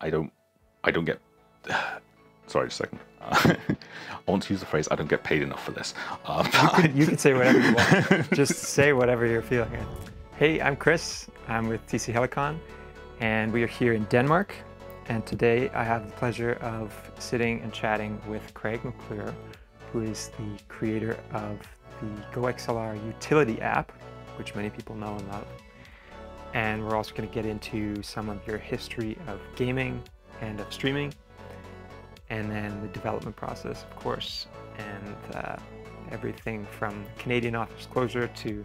I don't get, sorry, just a second. I want to use the phrase, I don't get paid enough for this. You can say whatever you want. Just say whatever you're feeling. Hey, I'm Chris. I'm with TC Helicon, and we are here in Denmark. And today I have the pleasure of sitting and chatting with Craig McClure, who is the creator of the GoXLR Utility app, which many people know and love. And we're also going to get into some of your history of gaming and of streaming, and then the development process, of course, and everything from Canadian office closure to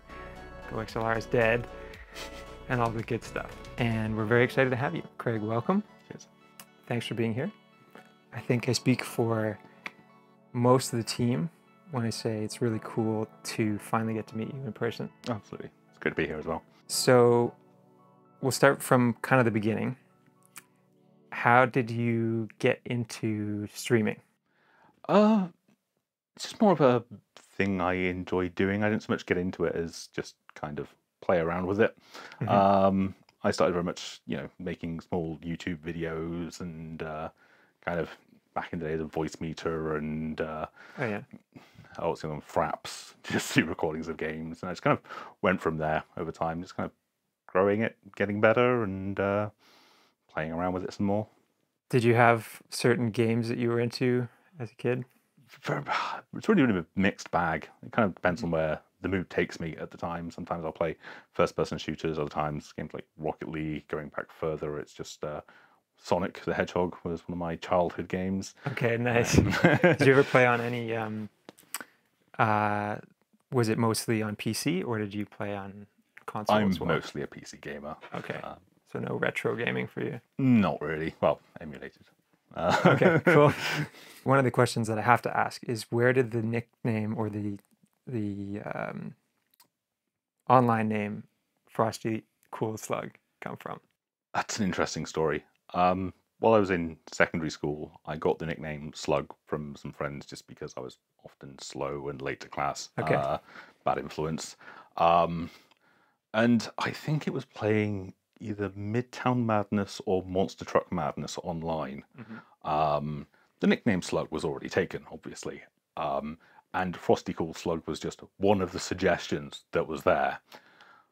GoXLR is dead, and all the good stuff. And we're very excited to have you. Craig, welcome. Cheers. Thanks for being here. I think I speak for most of the team when I say it's really cool to finally get to meet you in person. Absolutely. It's good to be here as well. So we'll start from kind of the beginning. How did you get into streaming? It's just more of a thing I enjoy doing. I didn't so much get into it as just kind of play around with it. Mm-hmm. I started very much, you know, making small YouTube videos and kind of back in the day, the Voice Meter and oh yeah, I was on FRAPS, just do recordings of games, and I just kind of went from there over time, just kind of growing it, getting better, and playing around with it some more. Did you have certain games that you were into as a kid? It's really a mixed bag. It kind of depends on where the mood takes me at the time. Sometimes I'll play first-person shooters, other times games like Rocket League. Going back further, it's just Sonic the Hedgehog was one of my childhood games. Okay, nice. Did you ever play on any... was it mostly on PC, or did you play on console? I'm mostly a PC gamer. Okay. So no retro gaming for you? Not really. Well, emulated. Okay, cool. One of the questions that I have to ask is, where did the nickname or the online name Frosty Cool Slug come from? That's an interesting story. While I was in secondary school, I got the nickname Slug from some friends just because I was often slow and late to class. Okay. Bad influence. And I think it was playing either Midtown Madness or Monster Truck Madness online. Mm-hmm. The nickname Slug was already taken, obviously, and Frosty Cool Slug was just one of the suggestions that was there.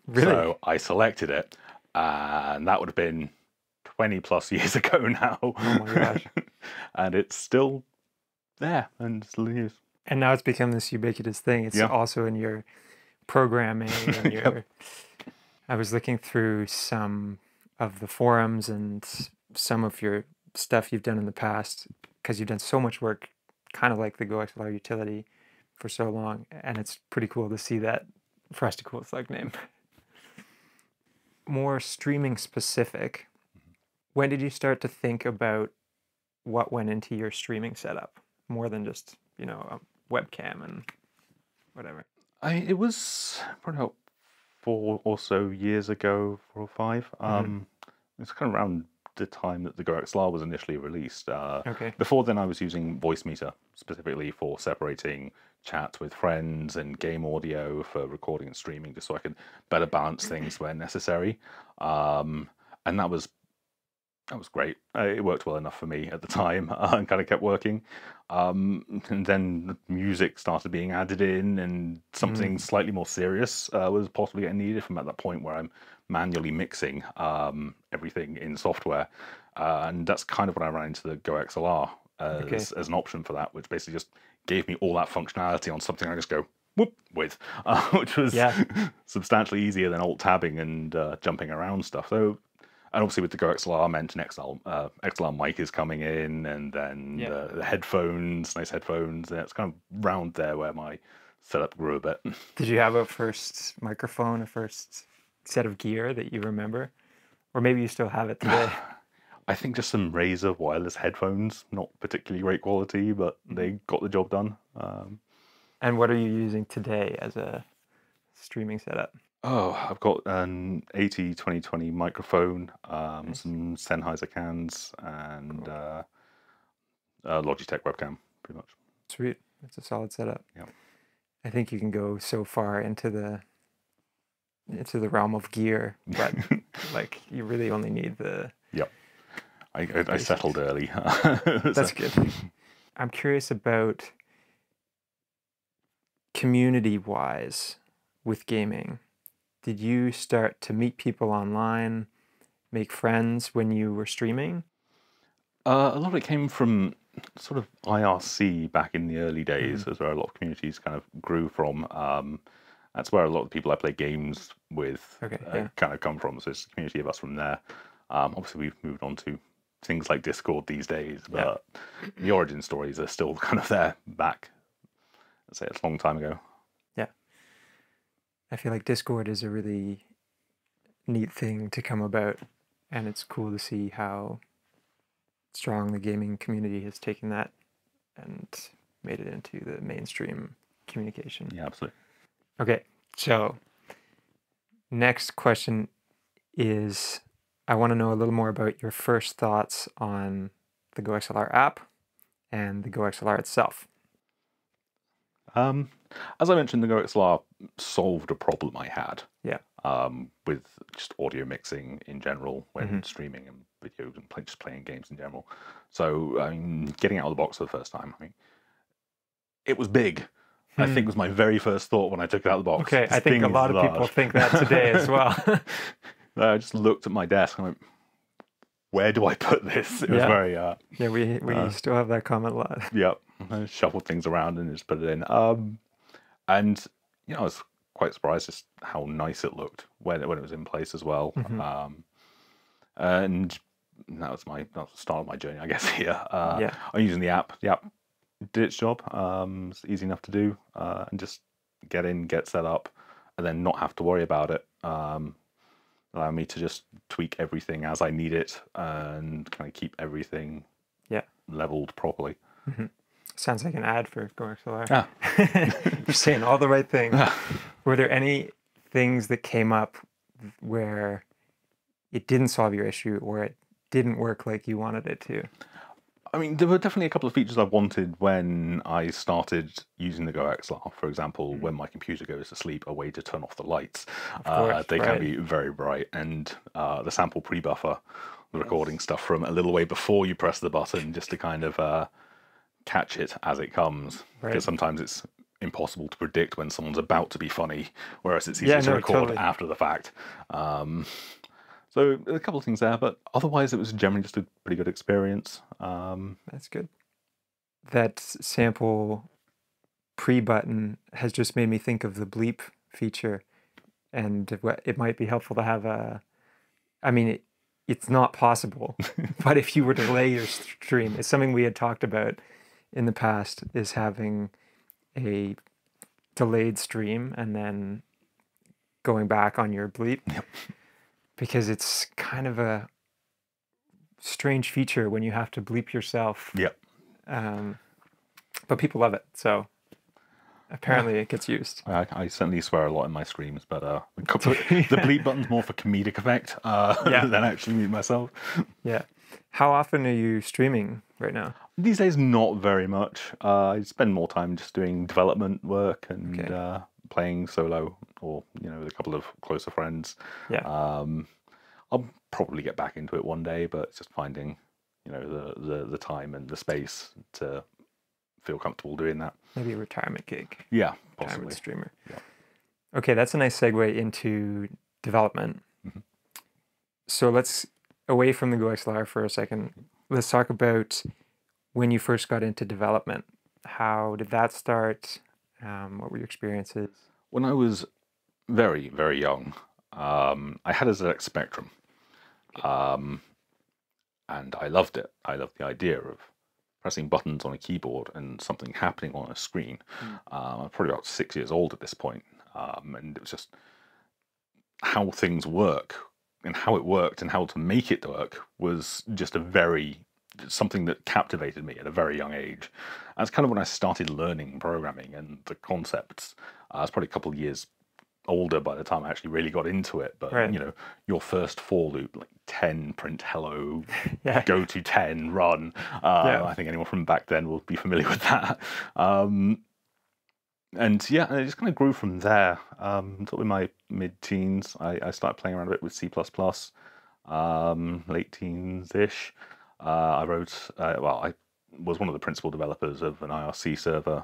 Really? So I selected it, and that would have been 20 plus years ago now. Oh my gosh. And it's still there and still in use. And now it's become this ubiquitous thing. It's also in your programming and your... Yep. I was looking through some of the forums and some of your stuff you've done in the past, because you've done so much work, kind of like the GoXLR Utility, for so long, and it's pretty cool to see that Frosty Cool Slug name. More streaming specific, when did you start to think about what went into your streaming setup, more than just, you know, a webcam and whatever? It was probably about 4 or so years ago, 4 or 5. It's kind of around the time that the GoXLR was initially released. Okay. Before then, I was using Voice Meter specifically for separating chats with friends and game audio for recording and streaming, just so I could better balance things where necessary. And that was great. It worked well enough for me at the time, and kind of kept working. And then music started being added in, and something slightly more serious was possibly getting needed from at that point where I'm manually mixing everything in software. And that's kind of when I ran into the GoXLR as an option for that, which basically just gave me all that functionality on something I just go, whoop, with, which was substantially easier than alt-tabbing and jumping around stuff. So. And obviously with the GoXLR, I mentioned XLR mic is coming in, and then the headphones, nice headphones. And it's kind of round there where my setup grew a bit. Did you have a first microphone, a first set of gear that you remember? Or maybe you still have it today? I think just some Razer wireless headphones, not particularly great quality, but they got the job done. And what are you using today as a streaming setup? Oh, I've got an AT2020 microphone, nice. Some Sennheiser cans, and cool. A Logitech webcam, pretty much. Sweet. That's a solid setup. Yeah. I think you can go so far into the realm of gear, but like you really only need the I settled early. That's good. I'm curious about community-wise with gaming. Did you start to meet people online, make friends when you were streaming? A lot of it came from sort of IRC back in the early days. That's where a lot of communities kind of grew from. That's where a lot of people I play games with kind of come from. So it's a community of us from there. Obviously, we've moved on to things like Discord these days, but the origin stories are still kind of there back. I'd say it's a long time ago. Yeah. I feel like Discord is a really neat thing to come about, and it's cool to see how strong the gaming community has taken that and made it into the mainstream communication. Yeah, absolutely. Okay, so next question is, I want to know a little more about your first thoughts on the GoXLR app and the GoXLR itself. As I mentioned, the GoXLR solved a problem I had with just audio mixing in general when streaming and videos and just playing games in general. So getting out of the box for the first time, it was big. I think it was my very first thought when I took it out of the box. Okay, I think a lot of people think that today as well. I just looked at my desk and went, where do I put this? It was very... yeah, we still have that comment a lot. Yep. I shuffled things around and just put it in. And, I was quite surprised just how nice it looked when it was in place as well. And that was the start of my journey, I guess, here. I'm using the app. The app did its job. It's easy enough to do. And just get in, get set up, and then not have to worry about it. Allow me to just tweak everything as I need it and kind of keep everything leveled properly. Sounds like an ad for GoXLR. Ah. You're saying all the right things. Were there any things that came up where it didn't solve your issue or it didn't work like you wanted it to? There were definitely a couple of features I wanted when I started using the GoXLR. For example, when my computer goes to sleep, a way to turn off the lights. They can be very bright. And the sample pre-buffer, the recording stuff from a little way before you press the button, just to kind of catch it as it comes. Because sometimes it's impossible to predict when someone's about to be funny, whereas it's easy to record after the fact. So a couple of things there, but otherwise it was generally just a pretty good experience. That's good. That sample pre-button has just made me think of the bleep feature, and it might be helpful to have a... it's not possible, but if you were to delay your stream, it's something we had talked about in the past, is having a delayed stream and then going back on your bleep. Yep. Because it's kind of a strange feature when you have to bleep yourself. Yep. But people love it, so apparently it gets used. I certainly swear a lot in my streams, but the bleep button's more for comedic effect than actually me myself. Yeah. How often are you streaming right now? These days, not very much. I spend more time just doing development work and playing solo, or with a couple of closer friends. Yeah. I'll probably get back into it one day, but it's just finding the time and the space to feel comfortable doing that. Maybe a retirement gig. Yeah, possibly. Retirement streamer. Yeah. Okay, that's a nice segue into development. So let's away from the GoXLR for a second. Let's talk about when you first got into development. How did that start? What were your experiences? When I was very, very young, I had a ZX Spectrum. And I loved it. I loved the idea of pressing buttons on a keyboard and something happening on a screen. I was probably about 6 years old at this point. And it was just how things work and how it worked and how to make it work was just a very... something that captivated me at a very young age. That's kind of when I started learning programming and the concepts. I was probably a couple of years older by the time I actually really got into it, but your first for loop, like 10, print hello, go to 10, run. I think anyone from back then will be familiar with that. And it just kind of grew from there. Sort of in my mid-teens, I started playing around a bit with C++, late teens-ish. I wrote, well, I was one of the principal developers of an IRC server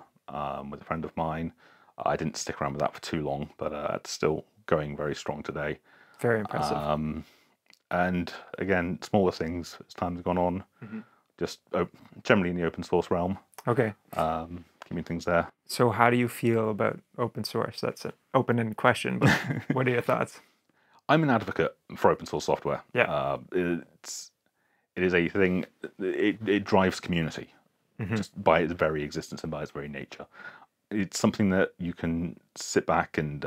with a friend of mine. I didn't stick around with that for too long, but it's still going very strong today. Very impressive. And again, smaller things as time's gone on, just generally in the open source realm. Okay. Keeping things there. So how do you feel about open source? That's an open-ended question, but what are your thoughts? I'm an advocate for open source software. Yeah. It is a thing, it drives community just by its very existence and by its very nature. It's something that you can sit back and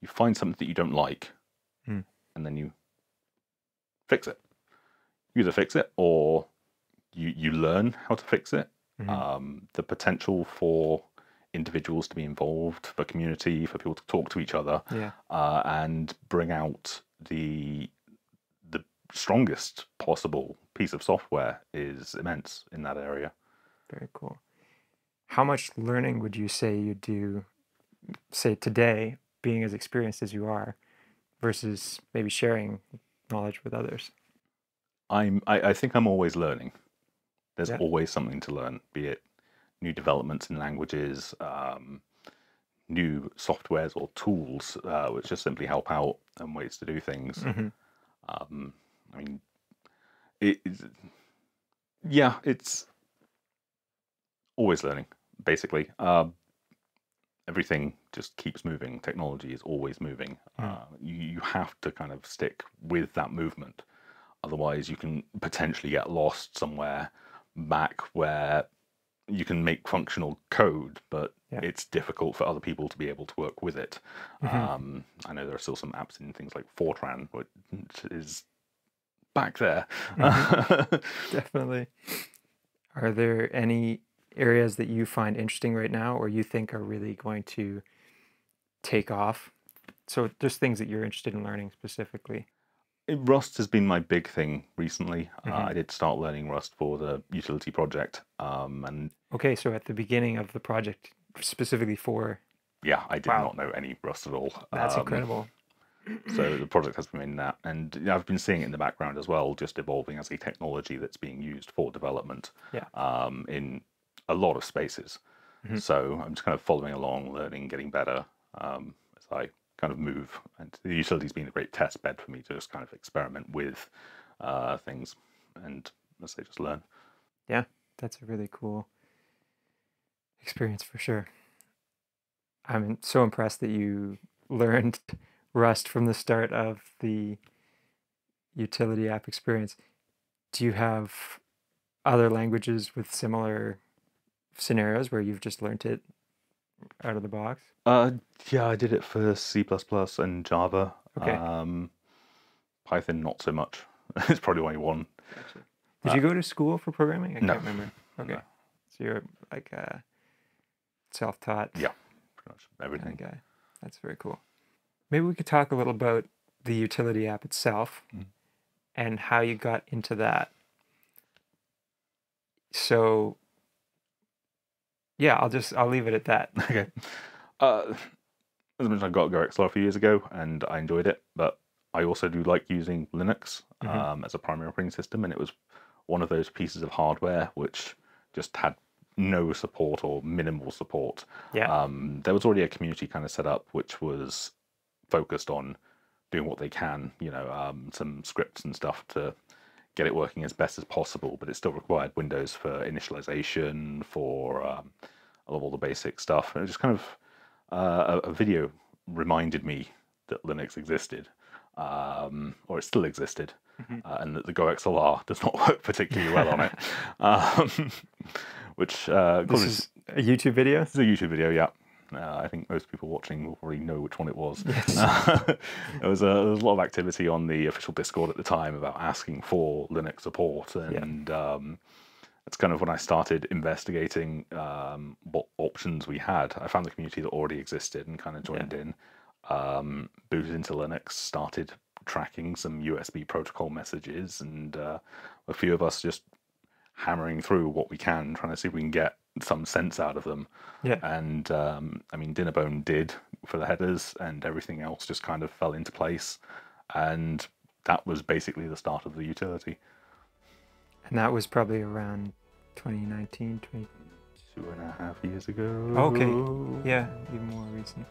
you find something that you don't like and then you fix it. You either fix it or you learn how to fix it. The potential for individuals to be involved, for community, for people to talk to each other, and bring out the strongest possible piece of software is immense in that area. Very cool. How much learning would you say you do, say today, being as experienced as you are, versus maybe sharing knowledge with others? I think I'm always learning. There's always something to learn, be it new developments in languages, new softwares or tools, which just simply help out and ways to do things. I mean, it's always learning, basically. Everything just keeps moving. Technology is always moving. You have to kind of stick with that movement. Otherwise, you can potentially get lost somewhere back where you can make functional code, but it's difficult for other people to be able to work with it. I know there are still some apps in things like Fortran, which is back there. Definitely. Are there any areas that you find interesting right now or you think are really going to take off? So just things that you're interested in learning specifically. Rust has been my big thing recently. I did start learning Rust for the utility project. And okay, so at the beginning of the project, specifically for... Yeah, I did not know any Rust at all. That's incredible. So the project has been in that. And I've been seeing it in the background as well, just evolving as a technology that's being used for development in a lot of spaces. So I'm just kind of following along, learning, getting better as I... kind of move, and the utility's been a great test bed for me to just kind of experiment with things and, let's say, just learn. Yeah, that's a really cool experience for sure. I'm so impressed that you learned Rust from the start of the utility app experience. Do you have other languages with similar scenarios where you've just learned it out of the box? Yeah, I did it for C++ and Java. Okay. Python, not so much. It's probably only one. Gotcha. Did you go to school for programming? I can't remember. Okay. No. So you're like a self-taught. Yeah, pretty much everything. Kind of guy. That's very cool. Maybe we could talk a little about the utility app itself and how you got into that. So... yeah, I'll leave it at that. Okay. As I mentioned, I got GoXLR a few years ago, and I enjoyed it, but I also do like using Linux as a primary operating system, and it was one of those pieces of hardware which just had no support or minimal support. Yeah. There was already a community kind of set up which was focused on doing what they can, you know, some scripts and stuff to get it working as best as possible, but it still required Windows for initialization, for all the basic stuff. And it just kind of, a video reminded me that Linux existed, or it still existed, and that the GoXLR does not work particularly well on it. Which this is a YouTube video? It's a YouTube video, yeah. I think most people watching will already know which one it was. Yes. There was a lot of activity on the official Discord at the time about asking for Linux support, and that's kind of when I started investigating what options we had. I found the community that already existed and kind of joined in, booted into Linux, started tracking some USB protocol messages, and a few of us just hammering through what we can, trying to see if we can get some sense out of them. Yeah. And I mean, Dinnerbone did for the headers, and everything else just kind of fell into place, and that was basically the start of the utility. And that was probably around 2019, 20... 2.5 years ago. Okay, yeah, even more recent.